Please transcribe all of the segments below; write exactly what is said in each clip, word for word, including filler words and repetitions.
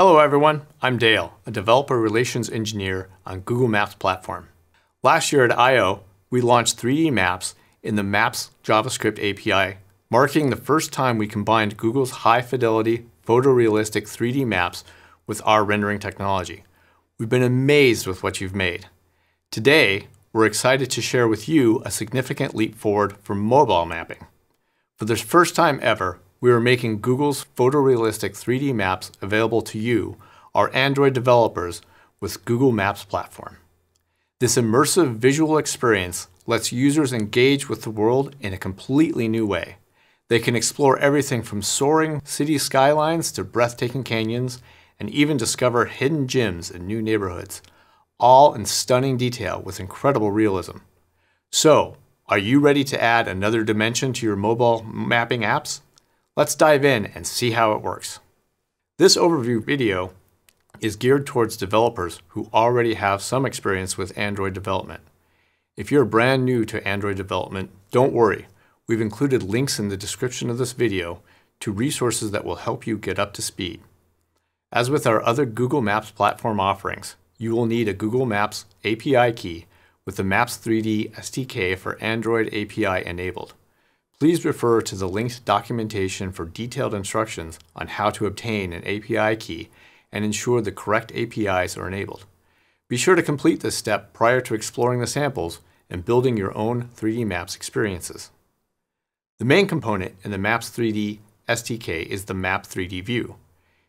Hello everyone, I'm Dale, a developer relations engineer on Google Maps Platform. Last year at I O, we launched three D maps in the Maps JavaScript A P I, marking the first time we combined Google's high-fidelity, photorealistic three D maps with our rendering technology. We've been amazed with what you've made. Today, we're excited to share with you a significant leap forward for mobile mapping. For the first time ever, we are making Google's photorealistic three D maps available to you, our Android developers, with Google Maps Platform. This immersive visual experience lets users engage with the world in a completely new way. They can explore everything from soaring city skylines to breathtaking canyons, and even discover hidden gems in new neighborhoods, all in stunning detail with incredible realism. So, are you ready to add another dimension to your mobile mapping apps? Let's dive in and see how it works. This overview video is geared towards developers who already have some experience with Android development. If you're brand new to Android development, don't worry. We've included links in the description of this video to resources that will help you get up to speed. As with our other Google Maps Platform offerings, you will need a Google Maps A P I key with the Maps three D S D K for Android A P I enabled. Please refer to the linked documentation for detailed instructions on how to obtain an A P I key and ensure the correct A P Is are enabled. Be sure to complete this step prior to exploring the samples and building your own three D Maps experiences. The main component in the Maps three D S D K is the Map three D View.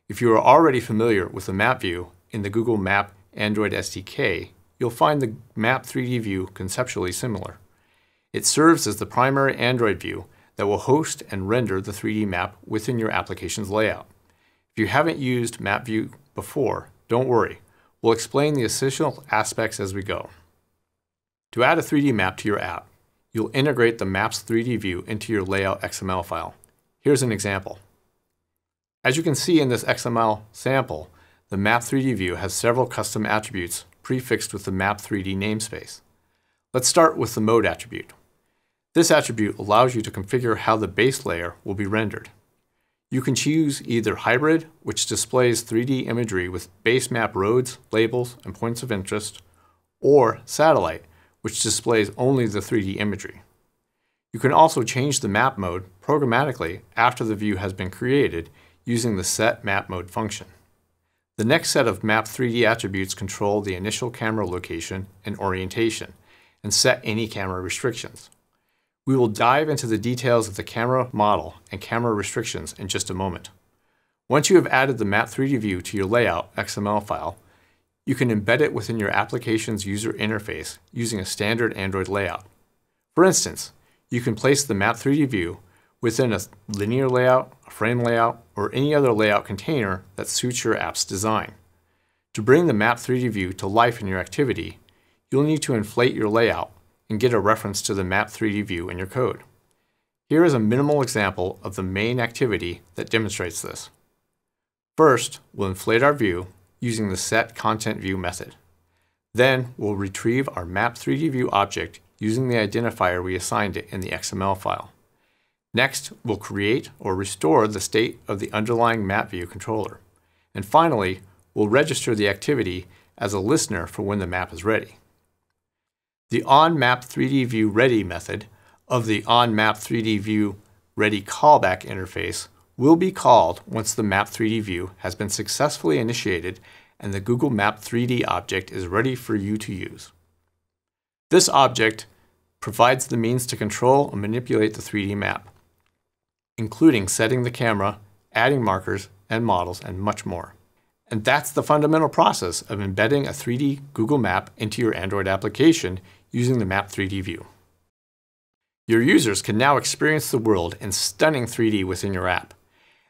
If you are already familiar with the Map View in the Google Map Android S D K, you'll find the Map three D View conceptually similar. It serves as the primary Android view that will host and render the three D map within your application's layout. If you haven't used MapView before, don't worry. We'll explain the essential aspects as we go. To add a three D map to your app, you'll integrate the Maps three D view into your layout X M L file. Here's an example. As you can see in this X M L sample, the Map three D view has several custom attributes prefixed with the Map three D namespace. Let's start with the mode attribute. This attribute allows you to configure how the base layer will be rendered. You can choose either hybrid, which displays three D imagery with base map roads, labels, and points of interest, or satellite, which displays only the three D imagery. You can also change the map mode programmatically after the view has been created using the setMapMode function. The next set of Map three D attributes control the initial camera location and orientation, and set any camera restrictions. We will dive into the details of the camera model and camera restrictions in just a moment. Once you have added the Map three D view to your layout X M L file, you can embed it within your application's user interface using a standard Android layout. For instance, you can place the Map three D view within a linear layout, a frame layout, or any other layout container that suits your app's design. To bring the Map three D view to life in your activity, you'll need to inflate your layout and get a reference to the Map three D view in your code. Here is a minimal example of the main activity that demonstrates this. First, we'll inflate our view using the setContentView method. Then we'll retrieve our Map three D view object using the identifier we assigned it in the X M L file. Next, we'll create or restore the state of the underlying MapView controller. And finally, we'll register the activity as a listener for when the map is ready. The OnMap three D view ready method of the OnMap three D view ready callback interface will be called once the Map three D view has been successfully initiated and the Google Map three D object is ready for you to use. This object provides the means to control and manipulate the three D map, including setting the camera, adding markers and models, and much more. And that's the fundamental process of embedding a three D Google map into your Android application using the Map three D view. Your users can now experience the world in stunning three D within your app,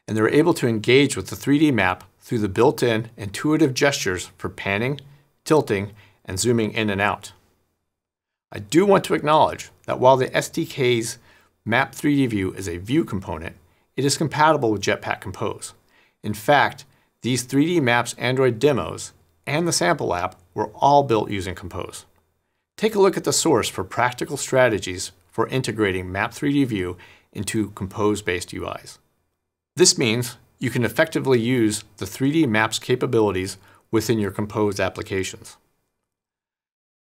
and they're able to engage with the three D map through the built-in intuitive gestures for panning, tilting, and zooming in and out. I do want to acknowledge that while the S D K's Map three D view is a view component, it is compatible with Jetpack Compose. In fact, these three D Maps Android demos and the sample app were all built using Compose. Take a look at the source for practical strategies for integrating Map three D View into Compose-based U Is. This means you can effectively use the three D Maps capabilities within your Compose applications.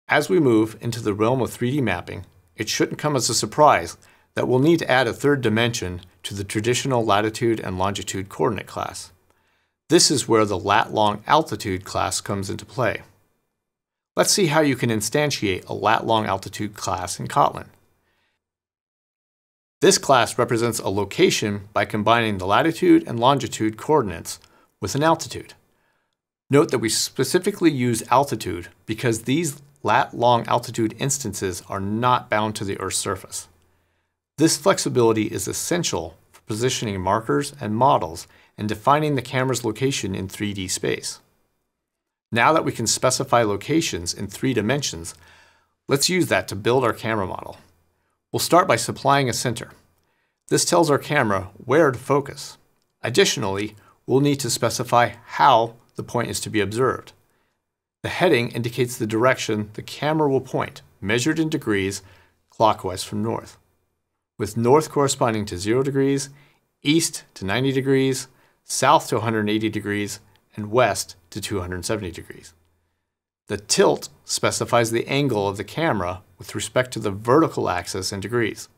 As we move into the realm of three D mapping, it shouldn't come as a surprise that we'll need to add a third dimension to the traditional latitude and longitude coordinate class. This is where the LatLngAltitude class comes into play. Let's see how you can instantiate a LatLngAltitude class in Kotlin. This class represents a location by combining the latitude and longitude coordinates with an altitude. Note that we specifically use altitude because these LatLngAltitude instances are not bound to the Earth's surface. This flexibility is essential for positioning markers and models and defining the camera's location in three D space. Now that we can specify locations in three dimensions, let's use that to build our camera model. We'll start by supplying a center. This tells our camera where to focus. Additionally, we'll need to specify how the point is to be observed. The heading indicates the direction the camera will point, measured in degrees, clockwise from north, with north corresponding to zero degrees, east to ninety degrees, south to one hundred eighty degrees, and west to two hundred seventy degrees. The tilt specifies the angle of the camera with respect to the vertical axis in degrees.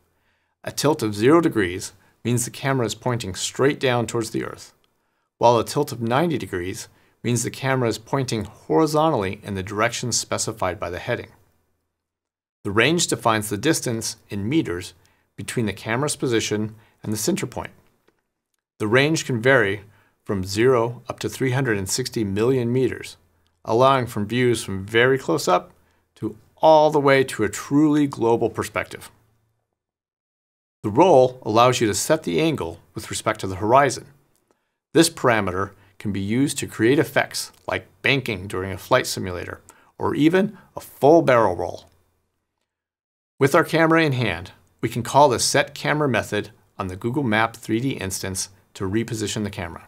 A tilt of zero degrees means the camera is pointing straight down towards the Earth, while a tilt of ninety degrees means the camera is pointing horizontally in the direction specified by the heading. The range defines the distance in meters between the camera's position and the center point. The range can vary from zero up to three hundred sixty million meters, allowing from views from very close up to all the way to a truly global perspective. The role allows you to set the angle with respect to the horizon. This parameter can be used to create effects like banking during a flight simulator, or even a full barrel roll. With our camera in hand, we can call the setCamera method on the Google Map three D instance to reposition the camera.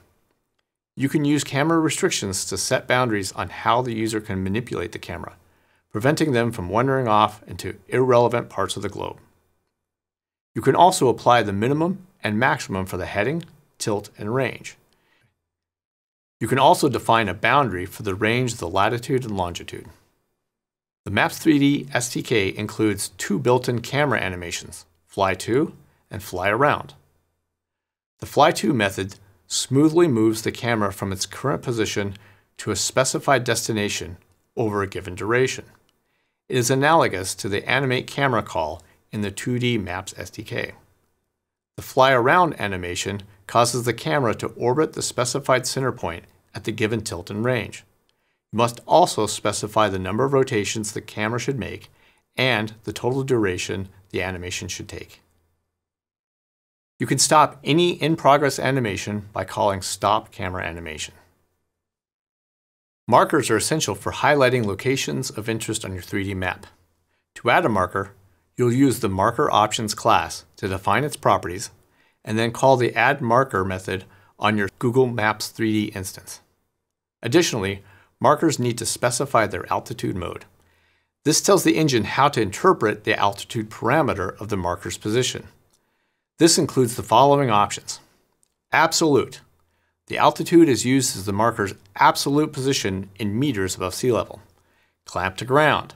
You can use camera restrictions to set boundaries on how the user can manipulate the camera, preventing them from wandering off into irrelevant parts of the globe. You can also apply the minimum and maximum for the heading, tilt, and range. You can also define a boundary for the range of the latitude and longitude. The Maps three D S D K includes two built-in camera animations, Fly to and Fly around. The Fly to method smoothly moves the camera from its current position to a specified destination over a given duration. It is analogous to the Animate Camera call in the two D Maps S D K. The Fly around animation causes the camera to orbit the specified center point at the given tilt and range. You must also specify the number of rotations the camera should make and the total duration the animation should take. You can stop any in-progress animation by calling Stop Camera Animation. Markers are essential for highlighting locations of interest on your three D map. To add a marker, you'll use the MarkerOptions class to define its properties and then call the addMarker method on your Google Maps three D instance. Additionally, markers need to specify their altitude mode. This tells the engine how to interpret the altitude parameter of the marker's position. This includes the following options. Absolute. The altitude is used as the marker's absolute position in meters above sea level. Clamp to ground.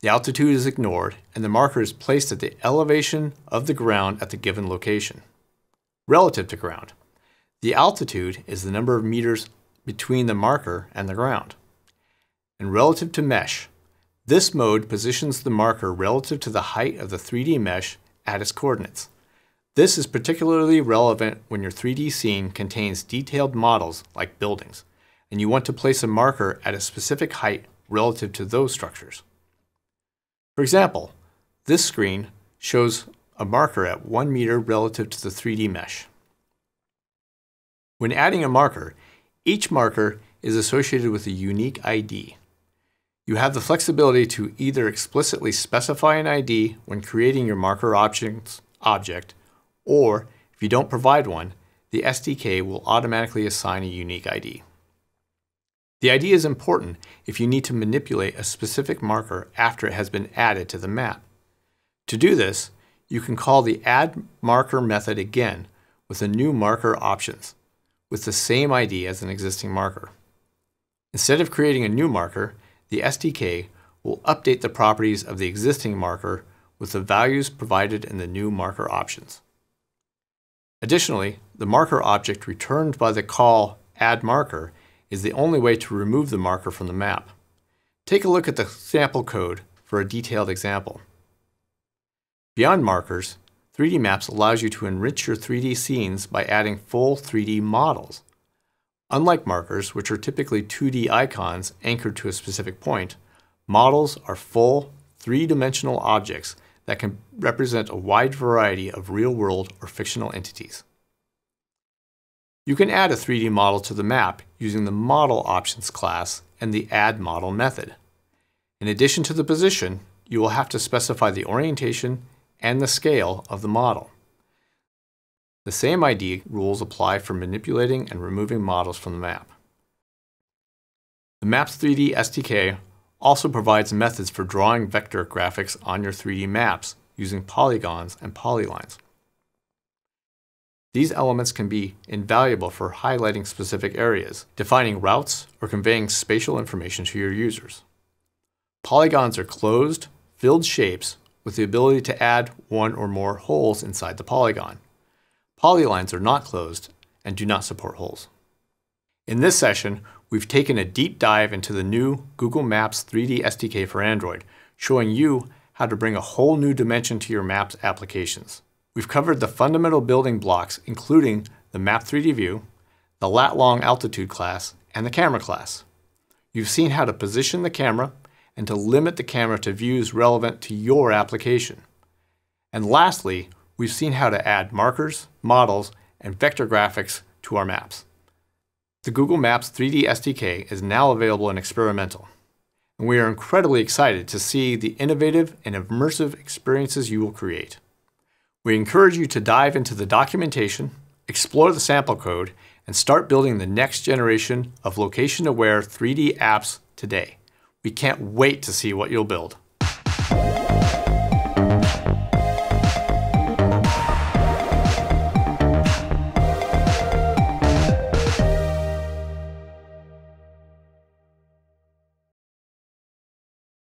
The altitude is ignored and the marker is placed at the elevation of the ground at the given location. Relative to ground. The altitude is the number of meters between the marker and the ground. And relative to mesh, this mode positions the marker relative to the height of the three D mesh at its coordinates. This is particularly relevant when your three D scene contains detailed models like buildings, and you want to place a marker at a specific height relative to those structures. For example, this screen shows a marker at one meter relative to the three D mesh. When adding a marker, each marker is associated with a unique I D. You have the flexibility to either explicitly specify an I D when creating your marker options object, or if you don't provide one, the S D K will automatically assign a unique I D. The I D is important if you need to manipulate a specific marker after it has been added to the map. To do this, you can call the addMarker method again with a new MarkerOptions, with the same I D as an existing marker. Instead of creating a new marker, the S D K will update the properties of the existing marker with the values provided in the new marker options. Additionally, the marker object returned by the call addMarker is the only way to remove the marker from the map. Take a look at the sample code for a detailed example. Beyond markers, three D Maps allows you to enrich your three D scenes by adding full three D models. Unlike markers, which are typically two D icons anchored to a specific point, models are full, three-dimensional objects that can represent a wide variety of real-world or fictional entities. You can add a three D model to the map using the ModelOptions class and the addModel method. In addition to the position, you will have to specify the orientation and the scale of the model. The same I D rules apply for manipulating and removing models from the map. The Maps three D S D K also provides methods for drawing vector graphics on your three D maps using polygons and polylines. These elements can be invaluable for highlighting specific areas, defining routes, or conveying spatial information to your users. Polygons are closed, filled shapes with the ability to add one or more holes inside the polygon. Polylines are not closed and do not support holes. In this session, we've taken a deep dive into the new Google Maps three D S D K for Android, showing you how to bring a whole new dimension to your Maps applications. We've covered the fundamental building blocks, including the Map three D View, the LatLngAltitude class, and the camera class. You've seen how to position the camera and to limit the camera to views relevant to your application. And lastly, we've seen how to add markers, models, and vector graphics to our maps. The Google Maps three D S D K is now available and experimental, and we are incredibly excited to see the innovative and immersive experiences you will create. We encourage you to dive into the documentation, explore the sample code, and start building the next generation of location-aware three D apps today. We can't wait to see what you'll build.